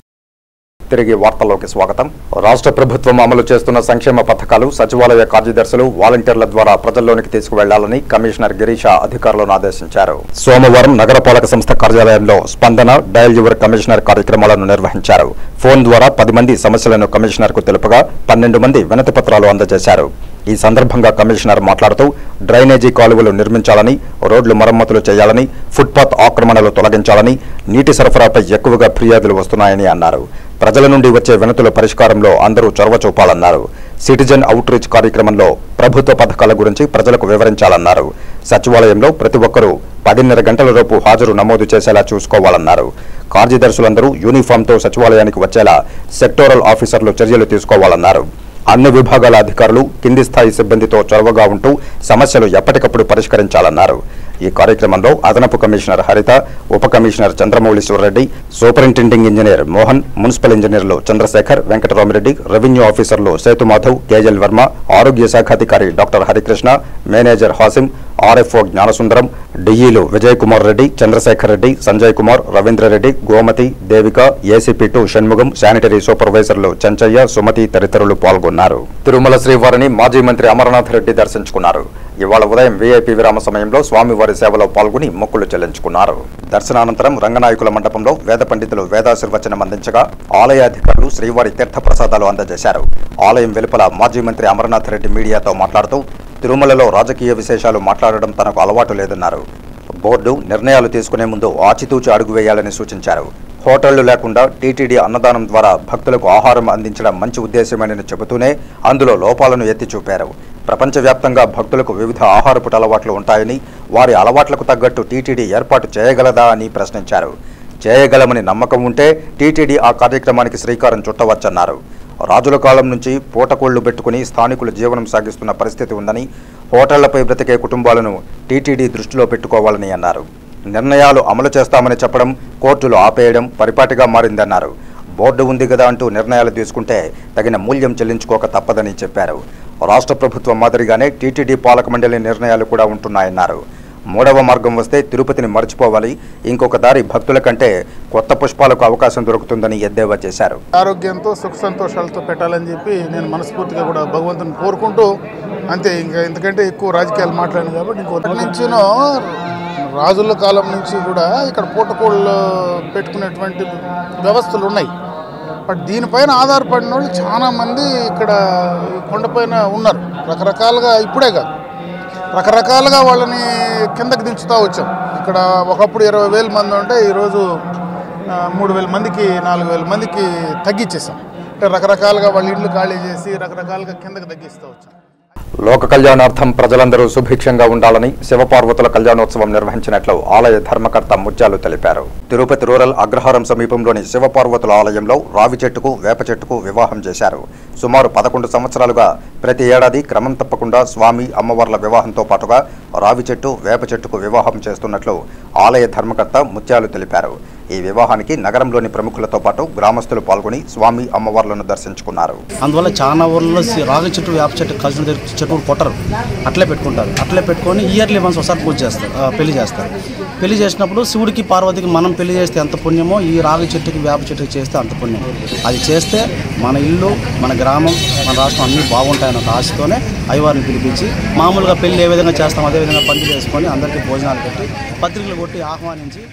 తిరిగి వార్తల్లోకి స్వాగతం. రాష్ట్ర ప్రభుత్వం అమలు చేస్తున్న సంక్షేమ పథకాలు సచివాలయ కార్యదర్శులు, వాలంటీర్ల ద్వారా ప్రజల్లోనికి తీసుకువెళ్లాలని కమిషనర్ గిరీష అధికారులను ఆదేశించారు. సోమవారం నగరపాలక సంస్థ కార్యాలయంలో స్పందన, డయల్ యువర్ కమిషనర్ కార్యక్రమాలను నిర్వహించారు. ఫోన్ ద్వారా పది మంది సమస్యలను కమిషనర్కు తెలుపగా పన్నెండు మంది వినతి పత్రాలు అందజేశారు. ఈ సందర్భంగా కమిషనర్ మాట్లాడుతూ డ్రైనేజీ కాలువలు నిర్మించాలని, రోడ్లు మరమ్మతులు చేయాలని, ఫుట్పాత్ ఆక్రమణలు తొలగించాలని, నీటి సరఫరాపై ఎక్కువగా ఫిర్యాదులు వస్తున్నాయని అన్నారు. ప్రజల నుండి వచ్చే వినతుల పరిష్కారంలో అందరూ చొరవ చూపాలన్నారు. సిటిజన్ అవుట్ రీచ్ కార్యక్రమంలో ప్రభుత్వ పథకాల గురించి ప్రజలకు వివరించాలన్నారు. సచివాలయంలో ప్రతి ఒక్కరూ పదిన్నర గంటల లోపు హాజరు నమోదు చేసేలా చూసుకోవాలన్నారు. కార్యదర్శులందరూ యూనిఫామ్తో సచివాలయానికి వచ్చేలా సెక్టోరల్ ఆఫీసర్లు చర్యలు తీసుకోవాలన్నారు. అన్ని విభాగాల అధికారులు కింది స్థాయి సిబ్బందితో చొరవగా ఉంటూ సమస్యలు ఎప్పటికప్పుడు పరిష్కరించాలన్నారు. ఈ కార్యక్రమంలో అదనపు కమిషనర్ హరిత, ఉప commissioner Chandramouleeswara Reddy, superintending engineer Mohan, municipal ఇంజనీర్లు చంద్రశేఖర్, వెంకటరామిరెడ్డి, రెవెన్యూ ఆఫీసర్లు సేతుమాధవ్, కేఎల్ వర్మ, ఆరోగ్య శాఖాధికారి doctor Harikrishna, manager Hasim, RFO Gnanasundaram डीईलू विजय कुमार रेड्डी चंद्रशेखर रेड्डी संजय कुमार रवींद्र रेड्डी गोमति देविक एसीपी टू षण्मुगम శానిటరీ సూపర్వైజర్లు చెంచయ్య సుమతి తదితరులు పాల్గొన్నారు। తిరుమల శ్రీవారిని మాజీ మంత్రి అమర్నాథ్ రెడ్డి దర్శించుకున్నారు। ఇవాళ ఉదయం వీఐపీ విరామ సమయంలో స్వామివారి సేవలో పాల్గొని మొక్కులు చెల్లించుకున్నారు। దర్శనానంతరం రంగనాయకుల మండపంలో వేద పండితులు వేదాశీర్వచనం అందించగా ఆలయ అధికారులు శ్రీవారి తీర్థ ప్రసాదాలు అందజేశారు। ఆలయం వెలుపల మాజీ మంత్రి అమర్నాథ్ రెడ్డి మీడియాతో మాట్లాడుతూ తిరుమలలో రాజకీయ విశేషాలు మాట్లాడడం తనకు అలవాటు లేదన్నారు। బోర్డు నిర్ణయాలు తీసుకునే ముందు ఆచితూచి అడుగు వేయాలని సూచించారు। హోటళ్లు లేకుండా టీటీడీ అన్నదానం ద్వారా భక్తులకు ఆహారం అందించడం మంచి ఉద్దేశమేనని చెబుతూనే అందులో లోపాలను ఎత్తి చూపారు। ప్రపంచవ్యాప్తంగా భక్తులకు వివిధ ఆహారపుట అలవాట్లు ఉంటాయని, వారి అలవాట్లకు తగ్గట్టు టీటీడీ ఏర్పాటు చేయగలదా అని ప్రశ్నించారు। చేయగలమని నమ్మకం ఉంటే టీటీడీ ఆ కార్యక్రమానికి శ్రీకారం చుట్టవచ్చన్నారు। రాజుల కాలం నుంచి పూటకోళ్లు పెట్టుకుని స్థానికులు జీవనం సాగిస్తున్న పరిస్థితి ఉందని, హోటళ్లపై బ్రతికే కుటుంబాలను టీటీడీ దృష్టిలో పెట్టుకోవాలని అన్నారు। నిర్ణయాలు అమలు చేస్తామని చెప్పడం, కోర్టులు ఆపేయడం పరిపాటిగా మారిందన్నారు। బోర్డు ఉంది కదా అంటూ నిర్ణయాలు తీసుకుంటే తగిన మూల్యం చెల్లించుకోక తప్పదని చెప్పారు। రాష్ట్ర ప్రభుత్వం మాదిరిగానే టీటీడీ పాలక మండలి నిర్ణయాలు కూడా ఉంటున్నాయన్నారు। మూడవ మార్గం వస్తే తిరుపతిని మర్చిపోవాలి, ఇంకొక దారి భక్తుల కంటే కొత్త పుష్పాలకు అవకాశం దొరుకుతుందని ఎద్దేవా చేశారు। ఆరోగ్యంతో సుఖ సంతోషాలతో పెట్టాలని చెప్పి నేను మనస్ఫూర్తిగా కూడా భగవంతుని కోరుకుంటూ అంతే, ఇంకా ఎందుకంటే ఎక్కువ రాజకీయాలు మాట్లాడాను కాబట్టి ఇంకొకటి నుంచినో రాజుల కాలం నుంచి కూడా ఇక్కడ పూటకోళ్ళు పెట్టుకునేటువంటి వ్యవస్థలు ఉన్నాయి. బట్ దీనిపైన ఆధారపడిన వాళ్ళు చాలామంది ఇక్కడ కొండపైన ఉన్నారు. రకరకాలుగా ఇప్పుడే కాదు రకరకాలుగా వాళ్ళని కిందకి దించుతూ వచ్చాం. ఇక్కడ ఒకప్పుడు ఇరవై వేల మంది ఉంటే ఈరోజు మూడు వేల మందికి నాలుగు వేల మందికి తగ్గించేసాం. అంటే రకరకాలుగా వాళ్ళ ఇండ్లు ఖాళీ చేసి రకరకాలుగా కిందకి తగ్గిస్తూ వచ్చాం। లోక కళ్యాణార్థం ప్రజలందరూ సుభిక్షంగా ఉండాలని శివపార్వతుల కళ్యాణోత్సవం నిర్వహించినట్లు ఆలయ ధర్మకర్త ముత్యాలు తెలిపారు। తిరుపతి రూరల్ అగ్రహారం సమీపంలోని శివపార్వతుల ఆలయంలో రావి చెట్టుకు వేప చెట్టుకు వివాహం చేశారు। సుమారు పదకొండు సంవత్సరాలుగా ప్రతి ఏడాది క్రమం తప్పకుండా స్వామి అమ్మవార్ల వివాహంతో పాటుగా రావి చెట్టు వేప చెట్టుకు వివాహం చేస్తున్నట్లు ఆలయ ధర్మకర్త ముత్యాలు తెలిపారు। ఈ వివాహానికి నగరంలోని ప్రముఖులతో పాటు గ్రామస్తులు పాల్గొని స్వామి అమ్మవార్లను దర్శించుకున్నారు। అందువల్ల చాలా ఊర్లలో రాగి చెట్టు వేప చెట్టు కలిసిన చెట్టు కొట్టరు, అట్లే పెట్టుకుంటారు. అట్లే పెట్టుకొని ఇయర్లీ వన్స్ ఒకసారి పూజ చేస్తారు, పెళ్లి చేస్తారు. పెళ్లి చేసినప్పుడు శివుడికి పార్వతికి మనం పెళ్లి చేస్తే ఎంత పుణ్యమో ఈ రాగి చెట్టుకి వేప చెట్టుకి చేస్తే అంత పుణ్యం. అది చేస్తే మన ఇల్లు మన గ్రామం మన రాష్ట్రం అన్నీ బాగుంటాయని ఒక ఆశతోనే అయ్యవారిని పిలిపించి మామూలుగా పెళ్లి ఏ విధంగా చేస్తాం అదేవిధంగా పండుగ చేసుకొని అందరికీ భోజనాలు పెట్టి పత్రికలు కొట్టి ఆహ్వానించి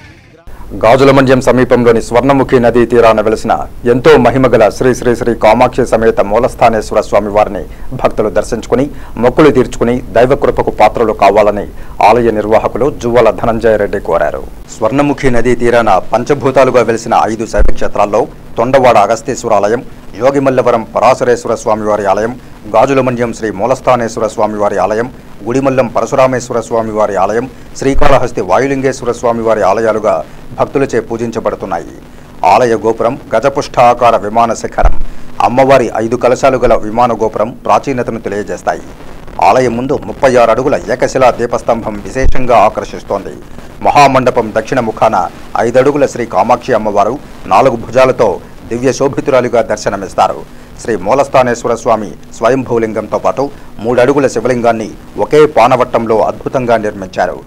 గాజుల మండ్యం సమీపంలోని స్వర్ణముఖి నదీ తీరాన వెలిసిన ఎంతో మహిమగల శ్రీ శ్రీ శ్రీ కామాక్షి సమేత మూలస్థానేశ్వర స్వామి వారిని భక్తులు దర్శించుకుని మొక్కులు తీర్చుకుని దైవకృపకు పాత్రలు కావాలని ఆలయ నిర్వాహకులు జువ్వల ధనంజయ రెడ్డి కోరారు। స్వర్ణముఖి నదీ తీరాన పంచభూతాలుగా వెలిసిన ఐదు శైవక్షేత్రాల్లో తొండవాడ అగస్తేశ్వర ఆలయం, యోగిమల్లవరం పరాశరేశ్వర స్వామివారి ఆలయం, గాజులమండ్యం శ్రీ మూలస్థానేశ్వర స్వామివారి ఆలయం, గుడిమల్లం పరశురామేశ్వర స్వామివారి ఆలయం, శ్రీకాళహస్తి వాయులింగేశ్వర స్వామివారి ఆలయాలుగా భక్తులచే పూజించబడుతున్నాయి। ఆలయ గోపురం గజపుష్ఠాకార విమాన శిఖరం, అమ్మవారి ఐదు కలశాలు గల విమాన గోపురం ప్రాచీనతను తెలియజేస్తాయి। ఆలయం ముందు ముప్పై ఆరు అడుగుల ఏకశిలా దీపస్తంభం విశేషంగా ఆకర్షిస్తోంది। మహామండపం దక్షిణ ముఖాన ఐదడుగుల శ్రీ కామాక్షి అమ్మవారు నాలుగు భుజాలతో దివ్య శోభితురాలిగా దర్శనమిస్తారు। శ్రీ మూలస్థానేశ్వర స్వామి స్వయంభూలింగంతో పాటు మూడడుగుల శివలింగాన్ని ఒకే పానవట్టంలో అద్భుతంగా నిర్మించారు।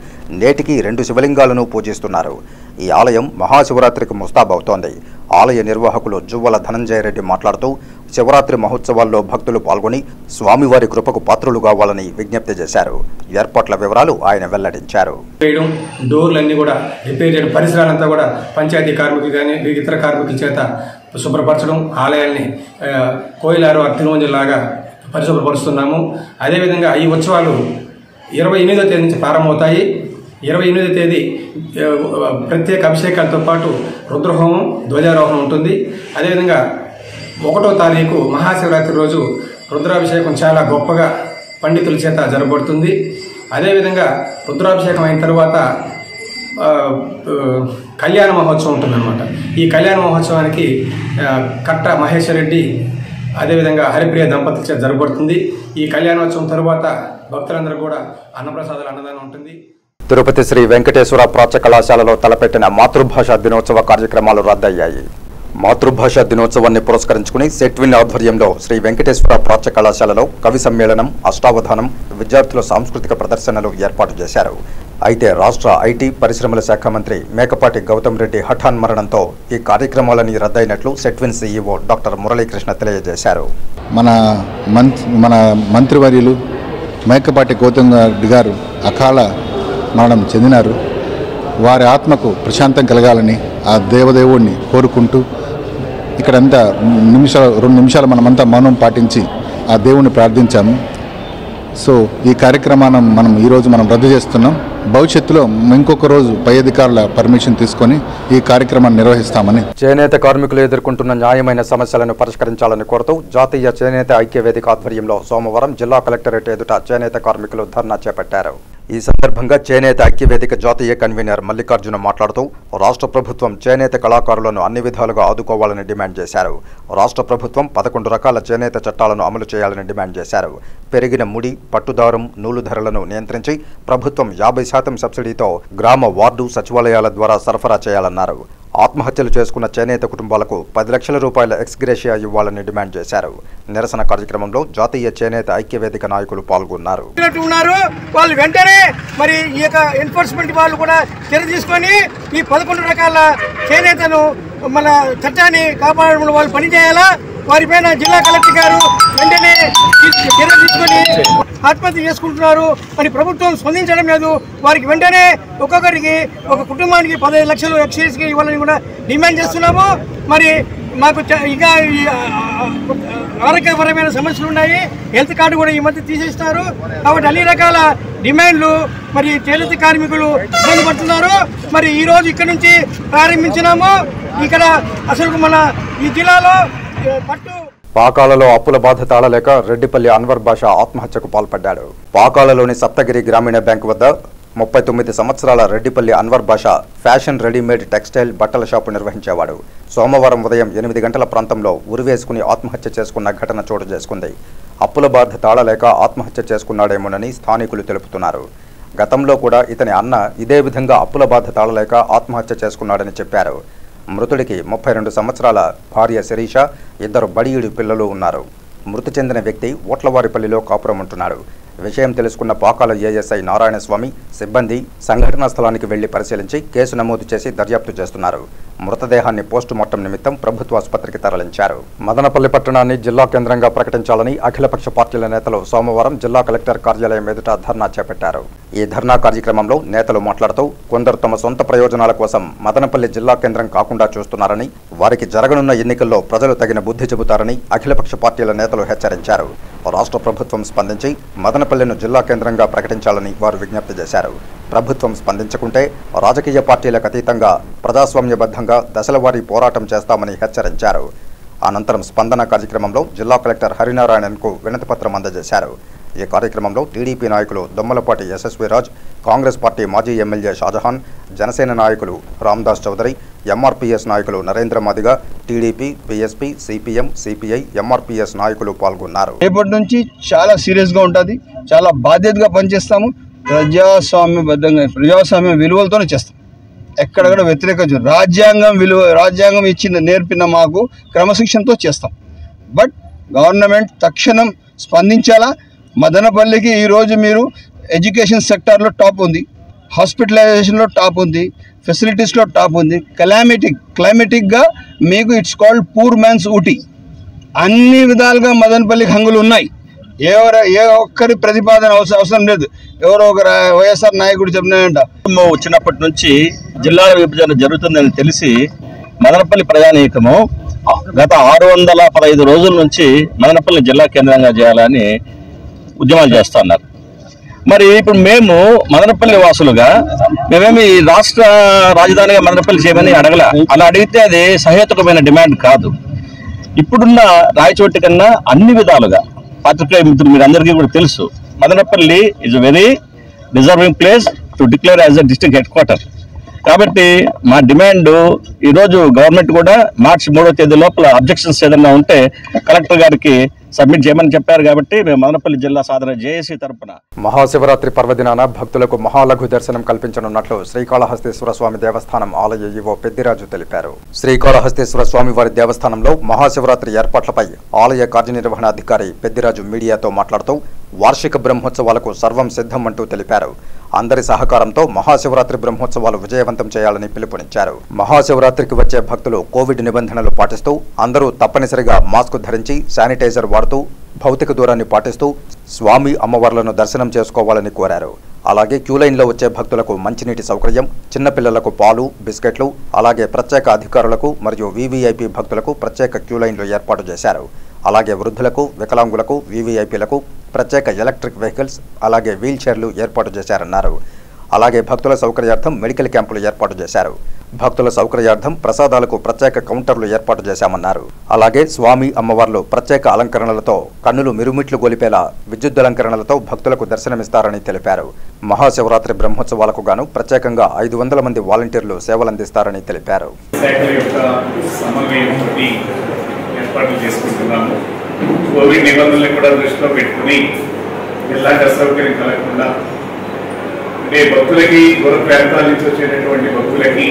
నేటికి రెండు శివలింగాలను పూజిస్తున్నారు। ఈ ఆలయం మహాశివరాత్రికి ముస్తాబవుతోంది। ఆలయ నిర్వాహకులు జువ్వల ధనంజయ రెడ్డి మాట్లాడుతూ శివరాత్రి మహోత్సవాల్లో భక్తులు పాల్గొని స్వామివారి కృపకు పాత్రులు కావాలని విజ్ఞప్తి చేశారు। ఏర్పాట్ల వివరాలు ఆయన వెల్లడించారు। డోర్లన్నీ కూడా రిపేర్ చేయడం, పరిసరాలంతా కూడా పంచాయతీ కార్మికులు కానీ ఇతర కార్మికుల చేత శుభ్రపరచడం, ఆలయాన్ని కోయిలారు అగ్నివంజన్ లాగా పరిశుభ్రపరుస్తున్నాము। అదేవిధంగా ఈ ఉత్సవాలు ఇరవై ఎనిమిదో తేదీ నుంచి ప్రారంభమవుతాయి। ఇరవై ఎనిమిదో తేదీ ప్రత్యేక అభిషేకాలతో పాటు రుద్రహోమం ధ్వజారోహణం ఉంటుంది। అదేవిధంగా ఒకటో తారీఖు మహాశివరాత్రి రోజు రుద్రాభిషేకం చాలా గొప్పగా పండితుల చేత జరగబడుతుంది। అదేవిధంగా రుద్రాభిషేకం అయిన తర్వాత కళ్యాణ మహోత్సవం ఉంటుందన్నమాట। ఈ కళ్యాణ మహోత్సవానికి కట్ట మహేశ్వర్ రెడ్డి అదేవిధంగా హరిప్రియ దంపతుల చేత జరగబడుతుంది। ఈ కళ్యాణోత్సవం తర్వాత భక్తులందరూ కూడా అన్నప్రసాదాలు అన్నదానం ఉంటుంది। తిరుపతి శ్రీ వెంకటేశ్వర ప్రాచ్య కళాశాలలో తలపెట్టిన మాతృభాష దినోత్సవ కార్యక్రమాలు రద్దయ్యాయి। మాతృభాష దినోత్సవాన్ని పురస్కరించుకుని సెట్విన్ ఆధ్వర్యంలో శ్రీ వెంకటేశ్వర ప్రాచ్య కళాశాలలో కవి సమ్మేళనం, అష్టావధానం, విద్యార్థుల సాంస్కృతిక ప్రదర్శనలు ఏర్పాటు చేశారు. అయితే రాష్ట్ర ఐటీ పరిశ్రమల శాఖ మంత్రి మేకపాటి గౌతమ్ రెడ్డి హఠాన్ మరణంతో ఈ కార్యక్రమాలన్నీ రద్దయినట్లు సెట్విన్ సీఈఓ డాక్టర్ మురళీకృష్ణ తెలియజేశారు. మన మన మంత్రివర్యులు మేకపాటి గౌతమ్ రెడ్డి గారు అకాల మరణం చెందినారు. వారి ఆత్మకు ప్రశాంతం కలగాలని ఆ దేవదేవుణ్ణి కోరుకుంటూ ఇక్కడంతా నిమిషాలు రెండు నిమిషాలు మనమంతా మౌనం పాటించి ఆ దేవుణ్ణి ప్రార్థించాము. సో ఈ కార్యక్రమాన్ని మనం ఈరోజు మనం రద్దు చేస్తున్నాం. భవిష్యత్తులో ఇంకొక రోజు పై అధికారుల పర్మిషన్ తీసుకొని ఈ కార్యక్రమాన్ని నిర్వహిస్తామని చేనేత కార్మికులు ఎదుర్కొంటున్న న్యాయమైన సమస్యలను పరిష్కరించాలని కోరుతూ జాతీయ చేనేత ఐక్య వేదిక ఆధ్వర్యంలో సోమవారం జిల్లా కలెక్టరేట్ ఎదుట చేనేత కార్మికులు ధర్నా చేపట్టారు. ఈ సందర్భంగా చేనేత ఐక్యవేదిక జాతీయ కన్వీనర్ మల్లికార్జున మాట్లాడుతూ రాష్ట్ర ప్రభుత్వం చేనేత కళాకారులను అన్ని విధాలుగా ఆదుకోవాలని డిమాండ్ చేశారు. రాష్ట్ర ప్రభుత్వం పదకొండు రకాల చేనేత చట్టాలను అమలు చేయాలని డిమాండ్ చేశారు. పెరిగిన ముడి, పట్టుదారం, నూలు ధరలను నియంత్రించి ప్రభుత్వం యాభై శాతం సబ్సిడీతో గ్రామ వార్డు సచివాలయాల ద్వారా సరఫరా చేయాలన్నారు. ఆత్మహత్యలు చేసుకున్న చేనేత కుటుంబాలకు పది లక్షల రూపాయల ఎక్స్గ్రేషియా ఇవ్వాలని డిమాండ్ చేశారు. నిరసన కార్యక్రమంలో జాతీయ చేనేత ఐక్యవేదిక నాయకులు పాల్గొన్నారు. వాళ్ళు వెంటనే మరి ఈ యొక్క ఎన్ఫోర్స్మెంట్ వాళ్ళు కూడా చర్య తీసుకొని ఈ పదకొండు రకాల చేనేతను మన చట్టాన్ని కాపాడడంలో వాళ్ళు పనిచేయాలా. వారిపైన జిల్లా కలెక్టర్ గారు వెంటనే చర్య తీసుకొని ఆత్మహత్య చేసుకుంటున్నారు అని ప్రభుత్వం స్పందించడం లేదు. వారికి వెంటనే ఒక్కొక్కరికి ఒక కుటుంబానికి పదహైదు లక్షలు ఎక్స్గ్రేషియా ఇవ్వాలని కూడా డిమాండ్ చేస్తున్నాము. మరి మాకు ఇంకా ఆరోగ్యపరమైన సమస్యలు ఉన్నాయి. హెల్త్ కార్డు కూడా ఈ మధ్య తీసేస్తున్నారు. కాబట్టి అన్ని రకాల డిమాండ్లు మరి చేనేత కార్మికులు ఇబ్బంది పడుతున్నారు. మరి ఈరోజు ఇక్కడ నుంచి ప్రారంభించినాము. ఇక్కడ అసలు మన ఈ జిల్లాలో పట్టు పాకాలలో అప్పుల బాధ తాళలేక రెడ్డిపల్లి అన్వర్ బాషా ఆత్మహత్యకు పాల్పడ్డాడు. పాకాలలోని సప్తగిరి గ్రామీణ బ్యాంకు వద్ద ముప్పై తొమ్మిది సంవత్సరాల Reddipalli Anwar Basha fashion, readymade, textile, బట్టల షాపు నిర్వహించేవాడు. సోమవారం ఉదయం ఎనిమిది గంటల ప్రాంతంలో ఉరివేసుకుని ఆత్మహత్య చేసుకున్న ఘటన చోటు చేసుకుంది. అప్పుల బాధ తాళలేక ఆత్మహత్య చేసుకున్నాడేమోనని స్థానికులు తెలుపుతున్నారు. గతంలో కూడా ఇతని అన్న ఇదే విధంగా అప్పుల బాధ తాళలేక ఆత్మహత్య చేసుకున్నాడని చెప్పారు. మృతుడికి ముప్పై రెండు సంవత్సరాల భార్య శిరీష, ఇద్దరు బడియుడి పిల్లలు ఉన్నారు. మృతి చెందిన వ్యక్తి ఓట్లవారిపల్లిలో కాపురం ఉంటున్నాడు. విషయం తెలుసుకున్న పాకాల ఏఎస్ఐ నారాయణస్వామి సిబ్బంది సంఘటనా స్థలానికి వెళ్లి పరిశీలించి కేసు నమోదు చేసి దర్యాప్తు చేస్తున్నారు. మృతదేహాన్ని పోస్టుమార్టం నిమిత్తం ప్రభుత్వ ఆసుపత్రికి తరలించారు. మదనపల్లి పట్టణాన్ని జిల్లా కేంద్రంగా ప్రకటించాలని అఖిలపక్ష పార్టీల నేతలు సోమవారం జిల్లా కలెక్టర్ కార్యాలయం ఎదుట ధర్నా చేపట్టారు. ఈ ధర్నా కార్యక్రమంలో నేతలు మాట్లాడుతూ కొందరు తమ సొంత ప్రయోజనాల కోసం మదనపల్లి జిల్లా కేంద్రం కాకుండా చూస్తున్నారని, వారికి జరగనున్న ఎన్నికల్లో ప్రజలు తగిన బుద్ధి చెబుతారని అఖిలపక్ష పార్టీల నేతలు హెచ్చరించారు. రాష్ట్ర ప్రభుత్వం స్పందించి మదనపల్లెను జిల్లా కేంద్రంగా ప్రకటించాలని వారు విజ్ఞప్తి చేశారు. ప్రభుత్వం స్పందించకుంటే రాజకీయ పార్టీలకు అతీతంగా ప్రజాస్వామ్యబద్ధంగా దశలవారీ పోరాటం చేస్తామని హెచ్చరించారు. అనంతరం స్పందన కార్యక్రమంలో జిల్లా కలెక్టర్ హరినారాయణన్కు వినతిపత్రం అందజేశారు. ఈ కార్యక్రమంలో టీడీపీ నాయకులు దొమ్మలపాటి యశస్విరాజ్, కాంగ్రెస్ పార్టీ మాజీ ఎమ్మెల్యే షాజహాన్, జనసేన నాయకులు రామ్దాస్ చౌదరి, ఎంఆర్పీఎస్ నాయకులు Narendra Madiga, TDP, BSP, CPM, CPI, ఎంఆర్పీఎస్ నాయకులు పాల్గొన్నారు. రేపటి నుంచి చాలా సీరియస్గా ఉంటుంది, చాలా బాధ్యతగా పనిచేస్తాము. ప్రజాస్వామ్యబద్ధంగా ప్రజాస్వామ్య విలువలతోనే చేస్తాం. ఎక్కడ కూడా వ్యతిరేకం, రాజ్యాంగం విలువ రాజ్యాంగం ఇచ్చిన నేర్పిన మాకు క్రమశిక్షణతో చేస్తాం. బట్ గవర్నమెంట్ తక్షణం స్పందించాలా. మదనపల్లికి ఈరోజు మీరు ఎడ్యుకేషన్ సెక్టార్లో టాప్ ఉంది, హాస్పిటలైజేషన్లో టాప్ ఉంది, ఫెసిలిటీస్లో టాప్ ఉంది. క్లైమేటిక్ క్లైమేటిక్గా మీకు it's called poor man's Ooty. అన్ని విధాలుగా మదనపల్లికి హంగులు ఉన్నాయి. ఎవరు ఏ ఒక్కరి ప్రతిపాదన అవసరం అవసరం లేదు. ఎవరో ఒక వైఎస్ఆర్ నాయకుడు చెప్పినాడంట. వచ్చినప్పటి నుంచి జిల్లాల విభజన జరుగుతుందని తెలిసి మదనపల్లి ప్రజానీకము గత ఆరు వందల పదహైదు రోజుల నుంచి మదనపల్లి జిల్లా కేంద్రంగా చేయాలని ఉద్యమాలు చేస్తూ ఉన్నారు. మరి ఇప్పుడు మేము మదనపల్లి వాసులుగా మేమేమి రాష్ట్ర రాజధానిగా మదనపల్లి చేయమని అడగల. అలా అడిగితే అది సహేతుకమైన డిమాండ్ కాదు. ఇప్పుడున్న రాయచోటి కన్నా అన్ని విధాలుగా పాత్రికేయ మిత్రులు మీరు అందరికీ కూడా తెలుసు, Madanapalle is very deserving place to declare as a district head quarter. కాబట్టి మా డిమాండ్ ఈరోజు గవర్నమెంట్ కూడా మార్చి మూడో తేదీ లోపల అబ్జెక్షన్స్ ఏదన్నా ఉంటే కలెక్టర్ గారికి సబ్మిట్ చేయమని చెప్పారు కాబట్టి మేము మదనపల్లి జిల్లా సాధన జేఏసీ తరపున మహాశివరాత్రి పర్వదినాన భక్తులకు మహాలఘు దర్శనం కల్పించనున్నట్లు శ్రీకాళహస్తీశ్వర స్వామి దేవస్థానం ఆలయ ఈవో పెద్దిరాజు తెలిపారు. శ్రీకాళహస్తీశ్వర స్వామి వారి దేవస్థానంలో మహాశివరాత్రి ఏర్పాట్లపై ఆలయ కార్యనిర్వహణాధికారి పెద్దిరాజు మీడియాతో మాట్లాడుతూ వార్షిక బ్రహ్మోత్సవాలకు సర్వం సిద్ధమంటూ తెలిపారు. అందరి సహకారంతో మహాశివరాత్రి బ్రహ్మోత్సవాలు విజయవంతం చేయాలని పిలుపునిచ్చారు. మహాశివరాత్రికి వచ్చే భక్తులు కోవిడ్ నిబంధనలు పాటిస్తూ అందరూ తప్పనిసరిగా మాస్క్ ధరించి శానిటైజర్ వాడుతూ భౌతిక దూరాన్ని పాటిస్తూ స్వామి అమ్మవార్లను దర్శనం చేసుకోవాలని కోరారు. అలాగే క్యూలైన్లో వచ్చే భక్తులకు మంచినీటి సౌకర్యం, చిన్నపిల్లలకు పాలు, బిస్కెట్లు, అలాగే ప్రత్యేక అధికారులకు మరియు వీవీఐపీ భక్తులకు ప్రత్యేక క్యూలైన్లు ఏర్పాటు చేశారు. అలాగే వృద్ధులకు, వికలాంగులకు, వీవీఐపీలకు ప్రత్యేక ఎలక్ట్రిక్ వెహికల్స్ అలాగే వీల్ చైర్లు ఏర్పాటు చేశారన్నారు. అలాగే భక్తుల సౌకర్యార్థం మెడికల్ క్యాంపులు ఏర్పాటు చేశారు. భక్తుల సౌకర్యార్థం ప్రసాదాలకు ప్రత్యేక కౌంటర్లు ఏర్పాటు చేశామన్నారు. అలాగే స్వామి అమ్మవార్లు ప్రత్యేక అలంకరణలతో కన్నులు మిరుమిట్లు గొలిపేలా విద్యుత్ అలంకరణలతో భక్తులకు దర్శనమిస్తారని తెలిపారు. మహాశివరాత్రి బ్రహ్మోత్సవాలకు గాను ప్రత్యేకంగా ఐదు వందల మంది వాలంటీర్లు సేవలందిస్తారని తెలిపారు. ఏర్పాట్లు చేసుకుంటున్నాము. కోవిడ్ నిబంధనలు కూడా దృష్టిలో పెట్టుకుని ఎలాంటి అసౌకర్యం కలగకుండా అంటే భక్తులకి దూర ప్రాంతాల నుంచి వచ్చేటటువంటి భక్తులకి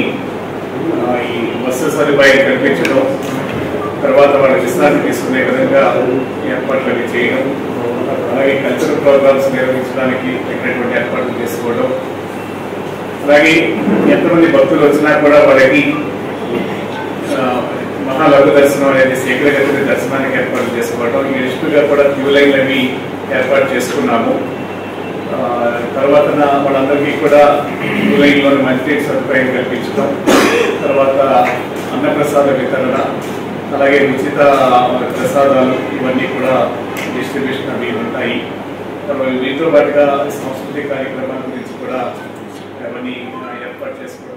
ఈ బస్సు సదుపాయాలు కల్పించడం, తర్వాత వాళ్ళ విశ్రాంతి తీసుకునే విధంగా ఏర్పాట్లవి చేయడం, అలాగే కల్చరల్ ప్రోగ్రామ్స్ నిర్వహించడానికి తగినటువంటి ఏర్పాట్లు చేసుకోవడం, అలాగే ఎంతమంది భక్తులు వచ్చినా కూడా వాళ్ళకి మహాలఘు దర్శనం అనేది శీఘ్రగతిని దర్శనానికి ఏర్పాటు చేసుకోవడం, ఈ లిస్టుగా కూడా క్యూ లైన్లు అవి ఏర్పాటు చేసుకున్నాము. తర్వాత మనందరికీ కూడా క్యూ లైన్లోని మంచి సదుపాయం కల్పించడం, తర్వాత అన్నప్రసాద వితరణ, అలాగే ఉచిత ప్రసాదాలు ఇవన్నీ కూడా డిస్ట్రిబ్యూషన్ అవి ఉంటాయి. తర్వాత వీటితో పాటుగా సాంస్కృతిక కార్యక్రమాల గురించి కూడా అవన్నీ ఏర్పాటు చేసుకోవడం.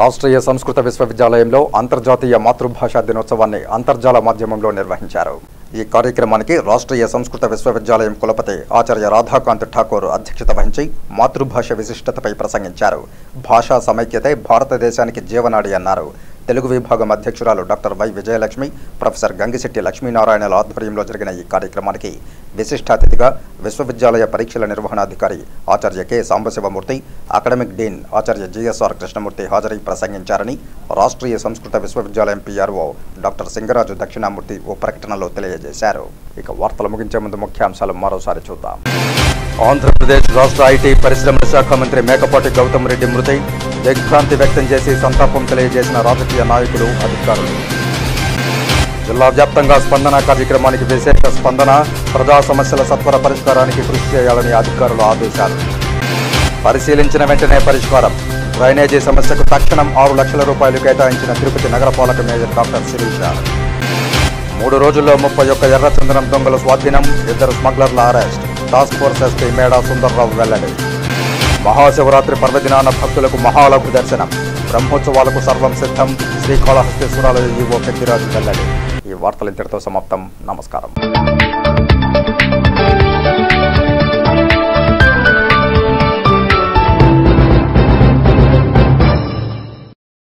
రాష్ట్రీయ సంస్కృత విశ్వవిద్యాలయంలో అంతర్జాతీయ మాతృభాషా దినోత్సవాన్ని అంతర్జాల మాధ్యమంలో నిర్వహించారు. ఈ కార్యక్రమానికి రాష్ట్రీయ సంస్కృత విశ్వవిద్యాలయం కులపతి ఆచార్య రాధాకాంత్ ఠాకూర్ అధ్యక్షత వహించి మాతృభాష విశిష్టతపై ప్రసంగించారు. భాషా సమైక్యతే భారతదేశానికి జీవనాడి అన్నారు. తెలుగు విభాగం అధ్యక్షురాలు doctor Y Vijayalakshmi, professor Gangisetti లక్ష్మీనారాయణల ఆధ్వర్యంలో జరిగిన ఈ కార్యక్రమానికి విశిష్ట అతిథిగా విశ్వవిద్యాలయ పరీక్షల నిర్వహణాధికారి ఆచార్య కె సాంబశివమూర్తి, అకాడమిక్ డీన్ ఆచార్య జిఎస్ఆర్ కృష్ణమూర్తి హాజరై ప్రసంగించారని రాష్ట్రీయ సంస్కృత విశ్వవిద్యాలయం పిఆర్ఓ డాక్టర్ సింగరాజు దక్షిణామూర్తి ఓ ప్రకటనలో తెలియజేశారు. ఇక వార్తలు ముగించే ముందు ముఖ్యాంశాలు మరోసారి చూద్దాం. ఆంధ్రప్రదేశ్ రాష్ట్ర ఐటీ పరిశ్రమల శాఖ మంత్రి మేకపాటి గౌతమ్ రెడ్డి మృతి దిగ్భ్రాంతి వ్యక్తం చేసి సంతాపం తెలియజేసిన రాజకీయ నాయకులు, అధికారులు. జిల్లా వ్యాప్తంగా స్పందన కార్యక్రమానికి విశేష స్పందన, ప్రజా సమస్యల సత్వర పరిష్కారానికి కృషి చేయాలని అధికారులు ఆదేశాలు. పరిశీలించిన వెంటనే పరిష్కారం, డ్రైనేజీ సమస్యకు తక్షణం ఆరు లక్షల రూపాయలు కేటాయించిన తిరుపతి నగరపాలక మేయర్ డాక్టర్ శిరీష. మూడు రోజుల్లో ముప్పై ఒక్క ఎర్రచందనం దొంగల స్వాధీనం, ఇద్దరు స్మగ్లర్ల arrest, task force SP మేడా సుందర్రావు వెల్లడి. మహాశివరాత్రి పర్వదినాన భక్తులకు మహాలఘు దర్శనం, బ్రహ్మోత్సవాలకు సర్వం సిద్ధం, శ్రీకాళహస్తీశ్వరాలయ ఈవో పెద్దిరాజు వెల్లడి. ఈ వార్తలు ఇంతటితో సమాప్తం. నమస్కారం.